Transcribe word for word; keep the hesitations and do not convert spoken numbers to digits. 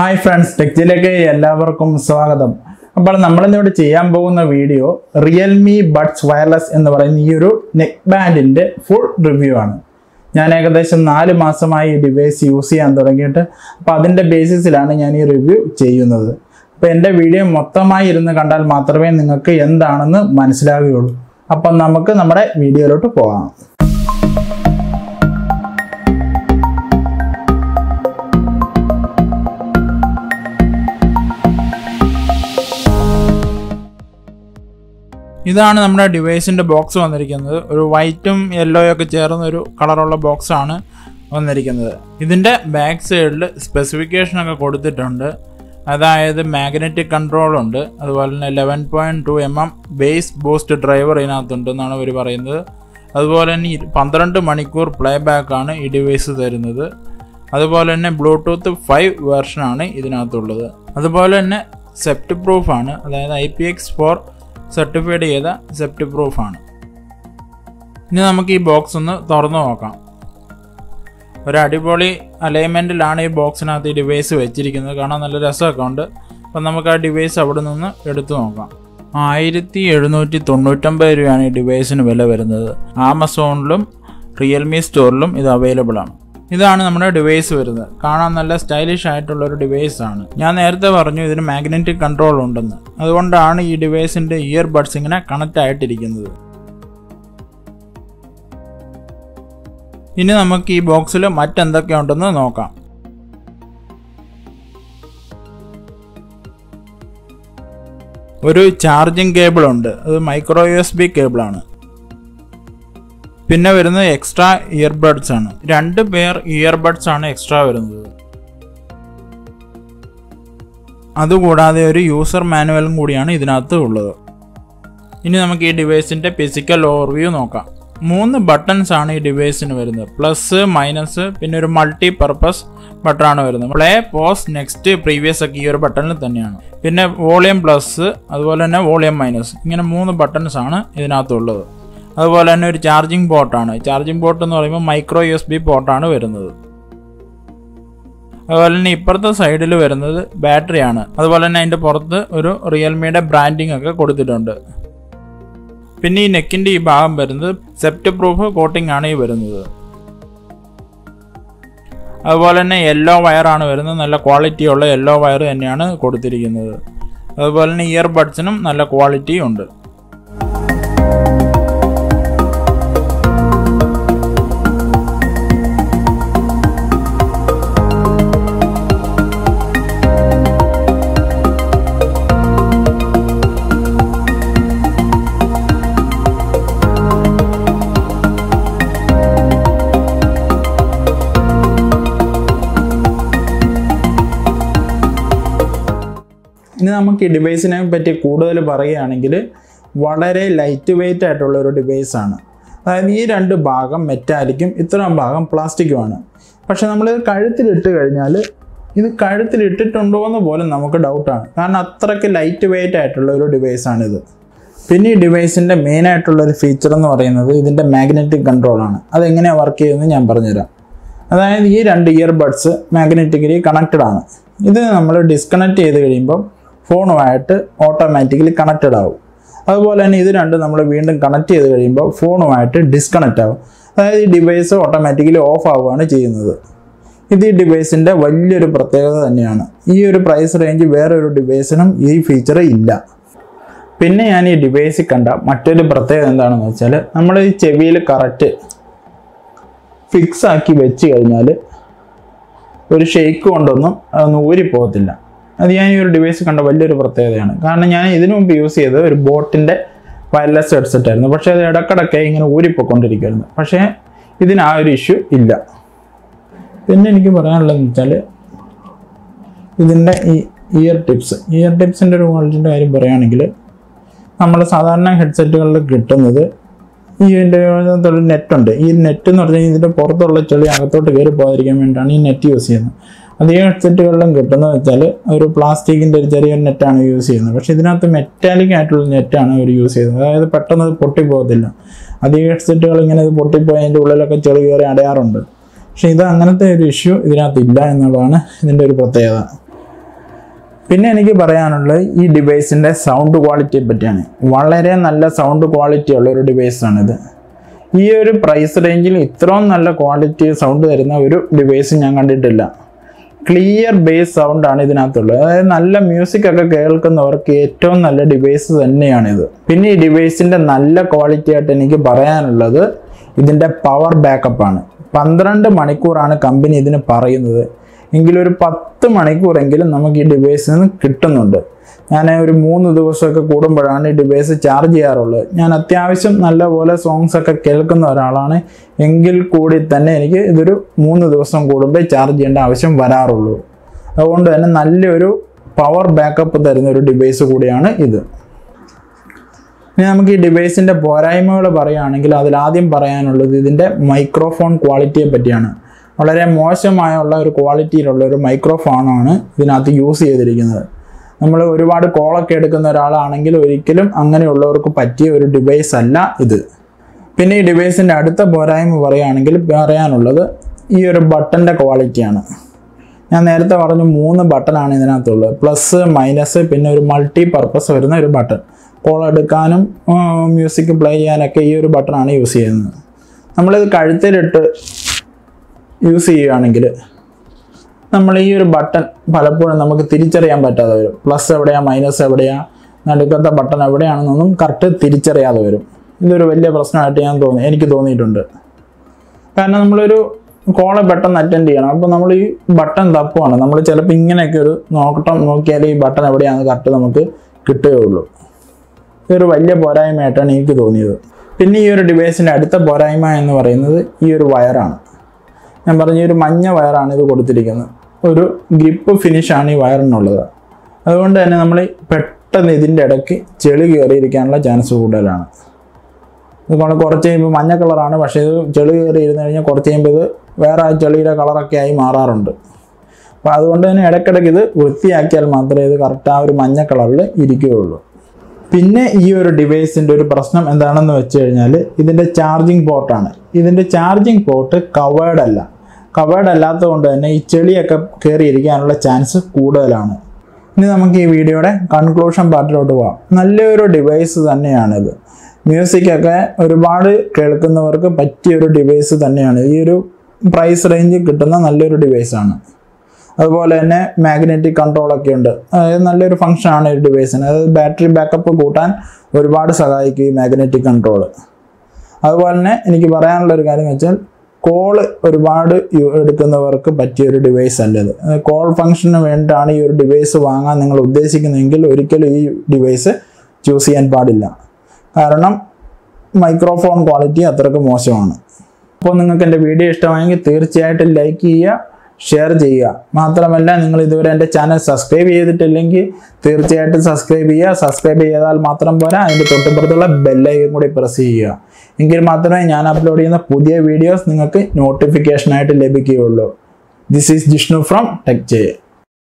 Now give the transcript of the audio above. Hi friends, Tech J like എല്ലാവർക്കും സ്വാഗതം. അപ്പോൾ നമ്മൾ ഇന്നിവിടെ ചെയ്യാൻ പോകുന്ന വീഡിയോ Realme Buds Wireless എന്ന് പറയുന്ന ഈ ഒരു നെക്ക് ബാൻഡിന്റെ ഫുൾ റിവ്യൂ ആണ്. ഞാൻ ഏകദേശം നാല് മാസമായി ഈ ഡിവൈസ് യൂസ് ചെയ്യാൻ തുടങ്ങിയിട്ട് അപ്പോൾ അതിന്റെ ബേസിസിലാണ് ഞാൻ ഈ റിവ്യൂ ചെയ്യുന്നത്. അപ്പോൾ എൻ്റെ വീഡിയോ മൊത്തമായി ഇരുന്ന് കണ്ടാൽ മാത്രമേ നിങ്ങൾക്ക് എന്താണെന്ന് മനസ്സിലാവുകയുള്ളൂ. അപ്പോൾ നമുക്ക് നമ്മുടെ വീഡിയോയിലോട്ട് പോകാം. ഇതാണ് നമ്മുടെ ഡിവൈസിൻ്റെ ബോക്സ് വന്നിരിക്കുന്നത്. ഒരു വൈറ്റും യെല്ലോയൊക്കെ ചേർന്നൊരു കളറുള്ള ബോക്സാണ് വന്നിരിക്കുന്നത്. ഇതിൻ്റെ ബാക്ക് സൈഡിൽ സ്പെസിഫിക്കേഷനൊക്കെ കൊടുത്തിട്ടുണ്ട്. അതായത് മാഗ്നറ്റിക് കൺട്രോളുണ്ട്, അതുപോലെ തന്നെ eleven point two M M bass boost driver ഇതിനകത്തുണ്ടെന്നാണ് അവർ പറയുന്നത്. അതുപോലെ തന്നെ പന്ത്രണ്ട് മണിക്കൂർ പ്ലേ ബാക്കാണ് ഈ ഡിവൈസ് തരുന്നത്. അതുപോലെ തന്നെ ബ്ലൂടൂത്ത് ഫൈവ് വേർഷനാണ് ഇതിനകത്തുള്ളത്. അതുപോലെ തന്നെ സെപ്റ്റ് പ്രൂഫാണ്, അതായത് I P X four certified ചെയ്ത സെപ്റ്റ് പ്രൂഫാണ്. ഇനി നമുക്ക് ഈ ബോക്സ് ഒന്ന് തുറന്നു നോക്കാം. ഒരു അടിപൊളി അലൈൻമെൻറ്റിലാണ് ഈ ബോക്സിനകത്ത് ഈ ഡിവൈസ് വെച്ചിരിക്കുന്നത്. കാണാൻ നല്ല രസമൊക്കെ ഉണ്ട്. അപ്പം നമുക്ക് ആ ഡിവൈസ് അവിടെ നിന്ന് എടുത്തു നോക്കാം. ആയിരത്തി എഴുന്നൂറ്റി തൊണ്ണൂറ്റൊമ്പത് രൂപയാണ് ഈ ഡിവൈസിന് വില വരുന്നത്. ആമസോണിലും റിയൽമി സ്റ്റോറിലും ഇത് അവൈലബിളാണ്. ഇതാണ് നമ്മുടെ ഡിവൈസ് വരുന്നത്. കാണാൻ നല്ല സ്റ്റൈലിഷ് ആയിട്ടുള്ളൊരു ഡിവൈസാണ്. ഞാൻ നേരത്തെ പറഞ്ഞു ഇതിന് മാഗ്നറ്റിക് കൺട്രോൾ ഉണ്ടെന്ന്. അതുകൊണ്ടാണ് ഈ ഡിവൈസിൻ്റെ ഇയർ ബഡ്സ് ഇങ്ങനെ കണക്റ്റ് ആയിട്ടിരിക്കുന്നത്. ഇനി നമുക്ക് ഈ ബോക്സിൽ മറ്റെന്തൊക്കെ ഉണ്ടെന്ന് നോക്കാം. ഒരു ചാർജിങ് കേബിളുണ്ട്, അത് മൈക്രോ യു എസ് ബി കേബിളാണ്. പിന്നെ വരുന്നത് എക്സ്ട്രാ ഇയർബഡ്സ് ആണ്. രണ്ട് പേർ ഇയർബഡ്സ് ആണ് എക്സ്ട്രാ വരുന്നത്. അതുകൂടാതെ ഒരു യൂസർ മാനുവലും കൂടിയാണ് ഇതിനകത്ത് ഉള്ളത്. ഇനി നമുക്ക് ഈ ഡിവൈസിൻ്റെ ഫിസിക്കൽ ഓവർവ്യൂ നോക്കാം. മൂന്ന് ബട്ടൺസ് ആണ് ഈ ഡിവൈസിന് വരുന്നത്. പ്ലസ്, മൈനസ്, പിന്നെ ഒരു മൾട്ടി പർപ്പസ് ബട്ടണാണ് വരുന്നത്. പ്ലേ, പോസ്, നെക്സ്റ്റ്, പ്രീവിയസ് ഒക്കെ ഈ ഒരു ബട്ടണിൽ തന്നെയാണ്. പിന്നെ വോളിയം പ്ലസ്, അതുപോലെ തന്നെ വോളിയം മൈനസ്, ഇങ്ങനെ മൂന്ന് ബട്ടൺസ് ആണ് ഇതിനകത്തുള്ളത്. അതുപോലെ തന്നെ ഒരു ചാർജിങ് പോർട്ടാണ്. ചാർജിങ് പോർട്ട് എന്ന് പറയുമ്പോൾ മൈക്രോ യു എസ് ബി പോർട്ടാണ് വരുന്നത്. അതുപോലെ തന്നെ ഇപ്പുറത്തെ സൈഡിൽ വരുന്നത് ബാറ്ററിയാണ്. അതുപോലെ തന്നെ അതിൻ്റെ പുറത്ത് ഒരു റിയൽമിയുടെ ബ്രാൻഡിങ് ഒക്കെ കൊടുത്തിട്ടുണ്ട്. പിന്നെ ഈ നെക്കിൻ്റെ ഈ ഭാഗം വരുന്നത് സെപ്റ്റ് പ്രൂഫ് കോട്ടിംഗ് ആണ് ഈ വരുന്നത്. അതുപോലെ തന്നെ യെല്ലോ വയറാണ് വരുന്നത്. നല്ല ക്വാളിറ്റിയുള്ള യെല്ലോ വയർ തന്നെയാണ് കൊടുത്തിരിക്കുന്നത്. അതുപോലെ തന്നെ ഇയർ ബഡ്സിനും നല്ല ക്വാളിറ്റി ഉണ്ട്. ഇനി നമുക്ക് ഈ ഡിവൈസിനെ പറ്റി കൂടുതൽ പറയുകയാണെങ്കിൽ വളരെ ലൈറ്റ് വെയ്റ്റ് ആയിട്ടുള്ളൊരു ഡിവൈസാണ്. അതായത് ഈ രണ്ട് ഭാഗം മെറ്റാലിക്കും ഇത്ര ഭാഗം പ്ലാസ്റ്റിക്കുമാണ്. പക്ഷേ നമ്മളിത് കഴുത്തിലിട്ട് കഴിഞ്ഞാൽ ഇത് കഴുത്തിലിട്ടിട്ടുണ്ടോ എന്ന് പോലും നമുക്ക് ഡൗട്ടാണ്. കാരണം അത്രയ്ക്ക് ലൈറ്റ് വെയ്റ്റ് ആയിട്ടുള്ള ഒരു ഡിവൈസാണിത്. പിന്നെ ഈ ഡിവൈസിൻ്റെ മെയിനായിട്ടുള്ളൊരു ഫീച്ചർ എന്ന് പറയുന്നത് ഇതിൻ്റെ മാഗ്നറ്റിക് കൺട്രോളാണ്. അതെങ്ങനെയാണ് വർക്ക് ചെയ്യുന്നത് ഞാൻ പറഞ്ഞുതരാം. അതായത് ഈ രണ്ട് ഇയർ ബഡ്സ് മാഗ്നറ്റിക്കലി കണക്റ്റഡ് ആണ്. ഇത് നമ്മൾ ഡിസ്കണക്ട് ചെയ്ത് കഴിയുമ്പോൾ ഫോണുമായിട്ട് ഓട്ടോമാറ്റിക്കലി കണക്റ്റഡ് ആവും. അതുപോലെ തന്നെ ഇത് രണ്ടും നമ്മൾ വീണ്ടും കണക്ട് ചെയ്ത് കഴിയുമ്പോൾ ഫോണുമായിട്ട് ഡിസ്കണക്റ്റ് ആവും. അതായത് ഈ ഡിവൈസ് ഓട്ടോമാറ്റിക്കലി ഓഫ് ആവുകയാണ് ചെയ്യുന്നത്. ഇത് ഈ ഡിവൈസിൻ്റെ വലിയൊരു പ്രത്യേകത തന്നെയാണ്. ഈ ഒരു പ്രൈസ് റേഞ്ച് വേറൊരു ഡിവൈസിനും ഈ ഫീച്ചർ ഇല്ല. പിന്നെ ഞാൻ ഈ ഡിവൈസിൽ കണ്ട മറ്റൊരു പ്രത്യേകത എന്താണെന്ന് വെച്ചാൽ, നമ്മൾ ഈ ചെവിയിൽ കറക്റ്റ് ഫിക്സ് ആക്കി വെച്ച് കഴിഞ്ഞാൽ ഒരു ഷെയ്ക്ക് കൊണ്ടൊന്നും അതൊന്നും ഊരിപ്പോകത്തില്ല. അത് ഞാൻ ഈ ഒരു ഡിവൈസ് കണ്ട വലിയൊരു പ്രത്യേകതയാണ്. കാരണം ഞാൻ ഇതിനു മുമ്പ് യൂസ് ചെയ്തത് ഒരു ബോട്ടിൻ്റെ വയർലെസ് ഹെഡ്സെറ്റ് ആയിരുന്നു. പക്ഷേ അത് ഇടക്കിടക്കെ ഇങ്ങനെ ഊരിപ്പോയിക്കൊണ്ടിരിക്കുകയായിരുന്നു. പക്ഷേ ഇതിന് ആ ഒരു ഇഷ്യൂ ഇല്ല. പിന്നെ എനിക്ക് പറയാനുള്ളതെന്ന് വെച്ചാൽ ഇതിൻ്റെ ഈ ഇയർ ടിപ്സ് ഇയർ ടിപ്സിൻ്റെ ഒരു ക്വാളിറ്റിൻ്റെ കാര്യം പറയുകയാണെങ്കിൽ, നമ്മൾ സാധാരണ ഹെഡ്സെറ്റുകളിൽ കിട്ടുന്നത് ഈ ഒരു നെറ്റുണ്ട്. ഈ നെറ്റ് എന്ന് പറഞ്ഞാൽ ഇതിൻ്റെ പുറത്തുള്ള ചെളി അകത്തോട്ട് കയറി പോകാതിരിക്കാൻ വേണ്ടിയിട്ടാണ് ഈ നെറ്റ് യൂസ് ചെയ്യുന്നത്. അതേ ഹെഡ്സെറ്റുകളിലും കിട്ടുന്നത് വെച്ചാൽ ഒരു പ്ലാസ്റ്റിക്കിൻ്റെ ഒരു ചെറിയൊരു നെറ്റാണ് യൂസ് ചെയ്യുന്നത്. പക്ഷേ ഇതിനകത്ത് മെറ്റാലിക് ആയിട്ടുള്ള നെറ്റാണ് അവർ യൂസ് ചെയ്യുന്നത്. അതായത് പെട്ടെന്ന് അത് പൊട്ടിപ്പോകത്തില്ല. അതേ ഹെഡ്സെറ്റുകൾ ഇങ്ങനെ ഇത് പൊട്ടിപ്പോയി അതിൻ്റെ ഉള്ളിലൊക്കെ ചെളി കയറി അടയാറുണ്ട്. പക്ഷേ ഇത് അങ്ങനത്തെ ഒരു ഇഷ്യൂ ഇതിനകത്തില്ല എന്നുള്ളതാണ് ഇതിൻ്റെ ഒരു പ്രത്യേകത. പിന്നെ എനിക്ക് പറയാനുള്ളത് ഈ ഡിവൈസിൻ്റെ സൗണ്ട് ക്വാളിറ്റിയെ പറ്റിയാണ്. വളരെ നല്ല സൗണ്ട് ക്വാളിറ്റി ഉള്ളൊരു ഡിവൈസാണിത്. ഈ ഒരു പ്രൈസ് റേഞ്ചിൽ ഇത്രയും നല്ല ക്വാളിറ്റി സൗണ്ട് തരുന്ന ഒരു ഡിവൈസ് ഞാൻ കണ്ടിട്ടില്ല. ക്ലിയർ ബേസ് സൗണ്ടാണ് ഇതിനകത്തുള്ളത്. അതായത് നല്ല മ്യൂസിക്കൊക്കെ കേൾക്കുന്നവർക്ക് ഏറ്റവും നല്ല ഡിവൈസ് തന്നെയാണിത്. പിന്നെ ഈ ഡിവൈസിൻ്റെ നല്ല ക്വാളിറ്റി ആയിട്ട് എനിക്ക് പറയാനുള്ളത് ഇതിൻ്റെ പവർ ബാക്കപ്പാണ്. പന്ത്രണ്ട് മണിക്കൂറാണ് കമ്പനി ഇതിന് പറയുന്നത്, എങ്കിലൊരു പത്ത് മണിക്കൂറെങ്കിലും നമുക്ക് ഈ ഡിവൈസിൽ നിന്ന് കിട്ടുന്നുണ്ട്. ഞാൻ ഒരു മൂന്ന് ദിവസമൊക്കെ കൂടുമ്പോഴാണ് ഈ ഡിവൈസ് ചാർജ് ചെയ്യാറുള്ളത്. ഞാൻ അത്യാവശ്യം നല്ലപോലെ സോങ്സൊക്കെ കേൾക്കുന്ന ഒരാളാണ്, എങ്കിൽ കൂടി തന്നെ എനിക്ക് ഇതൊരു മൂന്ന് ദിവസം കൂടുമ്പോൾ ചാർജ് ചെയ്യേണ്ട ആവശ്യം വരാറുള്ളൂ. അതുകൊണ്ട് തന്നെ നല്ലൊരു പവർ ബാക്കപ്പ് തരുന്ന ഒരു ഡിവൈസ് കൂടിയാണ് ഇത്. ഇനി നമുക്ക് ഈ ഡിവൈസിൻ്റെ പോരായ്മകൾ പറയുകയാണെങ്കിൽ അതിലാദ്യം പറയാനുള്ളത് ഇതിൻ്റെ മൈക്രോഫോൺ ക്വാളിറ്റിയെ പറ്റിയാണ്. വളരെ മോശമായുള്ള ഒരു ക്വാളിറ്റിയിലുള്ള ഒരു മൈക്രോഫോണാണ് ഇതിനകത്ത് യൂസ് ചെയ്തിരിക്കുന്നത്. നമ്മൾ ഒരുപാട് കോളൊക്കെ എടുക്കുന്ന ഒരാളാണെങ്കിൽ ഒരിക്കലും അങ്ങനെയുള്ളവർക്ക് പറ്റിയ ഒരു ഡിവൈസ് അല്ല ഇത്. പിന്നെ ഈ ഡിവൈസിൻ്റെ അടുത്ത പോരായ്മ പറയുകയാണെങ്കിൽ പറയാനുള്ളത് ഈ ഒരു ബട്ടൻ്റെ ക്വാളിറ്റിയാണ്. ഞാൻ നേരത്തെ പറഞ്ഞു മൂന്ന് ബട്ടനാണ് ഇതിനകത്തുള്ളത്, പ്ലസ് മൈനസ് പിന്നെ ഒരു മൾട്ടി പർപ്പസ് വരുന്ന ഒരു ബട്ടൺ. കോൾ എടുക്കാനും മ്യൂസിക് പ്ലേ ചെയ്യാനൊക്കെ ഈ ഒരു ബട്ടണാണ് യൂസ് ചെയ്യുന്നത്. നമ്മളിത് കഴുത്തിലിട്ട് യൂസ് ചെയ്യുകയാണെങ്കിൽ നമ്മൾ ഈ ഒരു ബട്ടൺ പലപ്പോഴും നമുക്ക് തിരിച്ചറിയാൻ പറ്റാതെ വരും. പ്ലസ് എവിടെയാണ്, മൈനസ് എവിടെയാണ്, നടുക്കത്തെ ബട്ടൺ എവിടെയാണെന്നൊന്നും കറക്റ്റ് തിരിച്ചറിയാതെ വരും. ഇതൊരു വലിയ പ്രശ്നമായിട്ട് ഞാൻ തോന്നി എനിക്ക് തോന്നിയിട്ടുണ്ട്. കാരണം നമ്മളൊരു കോളെ പെട്ടെന്ന് അറ്റൻഡ് ചെയ്യണം, അപ്പോൾ നമ്മൾ ഈ ബട്ടൺ തപ്പുവാണ്. നമ്മൾ ചിലപ്പോൾ ഇങ്ങനെയൊക്കെ ഒരു നോട്ടം നോക്കിയാൽ ഈ ബട്ടൺ എവിടെയാണ് കറക്റ്റ് നമുക്ക് കിട്ടുകയുള്ളൂ. ഇതൊരു വലിയ പോരായ്മയായിട്ടാണ് എനിക്ക് തോന്നിയത്. പിന്നെ ഈ ഒരു ഡിവൈസിൻ്റെ അടുത്ത പോരായ്മ എന്ന് പറയുന്നത് ഈ ഒരു വയറാണ്. ഞാൻ പറഞ്ഞ ഒരു മഞ്ഞ വയറാണ് ഇത് കൊടുത്തിരിക്കുന്നത്. ഒരു ഗ്രിപ്പ് ഫിനിഷാണ് ഈ വയറിനുള്ളത്. അതുകൊണ്ട് തന്നെ നമ്മൾ പെട്ടെന്ന് ഇതിൻ്റെ ഇടയ്ക്ക് ചെളി കയറിയിരിക്കാനുള്ള ചാൻസ് കൂടുതലാണ്. ഇതുകൊണ്ട് കുറച്ച് കഴിയുമ്പോൾ മഞ്ഞ കളറാണ്, പക്ഷേ ഇത് ചെളി കയറി ഇരുന്ന് കഴിഞ്ഞാൽ കുറച്ച് കഴിയുമ്പോൾ ഇത് വേറെ ആ ചെളിയുടെ കളറൊക്കെ ആയി മാറാറുണ്ട്. അപ്പോൾ അതുകൊണ്ട് തന്നെ ഇടയ്ക്കിടയ്ക്ക് ഇത് വൃത്തിയാക്കിയാൽ മാത്രമേ ഇത് കറക്റ്റ് ആ ഒരു മഞ്ഞ കളറിൽ ഇരിക്കുകയുള്ളൂ. പിന്നെ ഈ ഒരു ഡിവൈസിൻ്റെ ഒരു പ്രശ്നം എന്താണെന്ന് വെച്ച് കഴിഞ്ഞാൽ ഇതിൻ്റെ ചാർജിങ് പോർട്ടാണ്. ഇതിൻ്റെ ചാർജിങ് പോർട്ട് കവേർഡ് അല്ല. കവേർഡ് അല്ലാത്തത് കൊണ്ട് തന്നെ ഈ ചെളിയൊക്കെ കയറിയിരിക്കാനുള്ള ചാൻസ് കൂടുതലാണ്. ഇനി നമുക്ക് ഈ വീഡിയോയുടെ കൺക്ലൂഷൻ പാർട്ടിലോട്ട് പോകാം. നല്ലൊരു ഡിവൈസ് തന്നെയാണിത്. മ്യൂസിക്കൊക്കെ ഒരുപാട് കേൾക്കുന്നവർക്ക് പറ്റിയൊരു ഡിവൈസ് തന്നെയാണ്. ഈ ഒരു പ്രൈസ് റേഞ്ചിൽ കിട്ടുന്ന നല്ലൊരു ഡിവൈസാണ്. അതുപോലെ തന്നെ മാഗ്നറ്റിക് കൺട്രോളൊക്കെ ഉണ്ട്. അതായത് നല്ലൊരു ഫംഗ്ഷനാണ് ഈ ഡിവൈസിന്. അതായത് ബാറ്ററി ബാക്കപ്പ് കൂട്ടാൻ ഒരുപാട് സഹായിക്കും ഈ മാഗ്നറ്റിക് കൺട്രോൾ. അതുപോലെ തന്നെ എനിക്ക് പറയാനുള്ളൊരു കാര്യം എന്ന് വെച്ചാൽ കോള് ഒരുപാട് എടുക്കുന്നവർക്ക് പറ്റിയൊരു ഡിവൈസ് അല്ലത്. കോൾ ഫംഗ്ഷന് വേണ്ടിയിട്ടാണ് ഈ ഒരു ഡിവൈസ് വാങ്ങാൻ നിങ്ങൾ ഉദ്ദേശിക്കുന്നതെങ്കിൽ ഒരിക്കലും ഈ ഡിവൈസ് ചൂസ് ചെയ്യാൻ പാടില്ല. കാരണം മൈക്രോഫോൺ ക്വാളിറ്റി അത്രയ്ക്ക് മോശമാണ്. അപ്പോൾ നിങ്ങൾക്ക് എൻ്റെ വീഡിയോ ഇഷ്ടമായെങ്കിൽ തീർച്ചയായിട്ടും ലൈക്ക് ചെയ്യുക, ഷെയർ ചെയ്യുക. മാത്രമല്ല നിങ്ങൾ ഇതുവരെ എൻ്റെ ചാനൽ സബ്സ്ക്രൈബ് ചെയ്തിട്ടില്ലെങ്കിൽ തീർച്ചയായിട്ടും സബ്സ്ക്രൈബ് ചെയ്യുക. സബ്സ്ക്രൈബ് ചെയ്താൽ മാത്രം പോരാ, അതിൻ്റെ തൊട്ടുപുറത്തുള്ള ബെല്ലൈക്കൺ കൂടി പ്രസ് ചെയ്യുക. എങ്കിൽ മാത്രമേ ഞാൻ അപ്ലോഡ് ചെയ്യുന്ന പുതിയ വീഡിയോസ് നിങ്ങൾക്ക് നോട്ടിഫിക്കേഷനായിട്ട് ലഭിക്കുകയുള്ളൂ. This is Jishnu from tech J.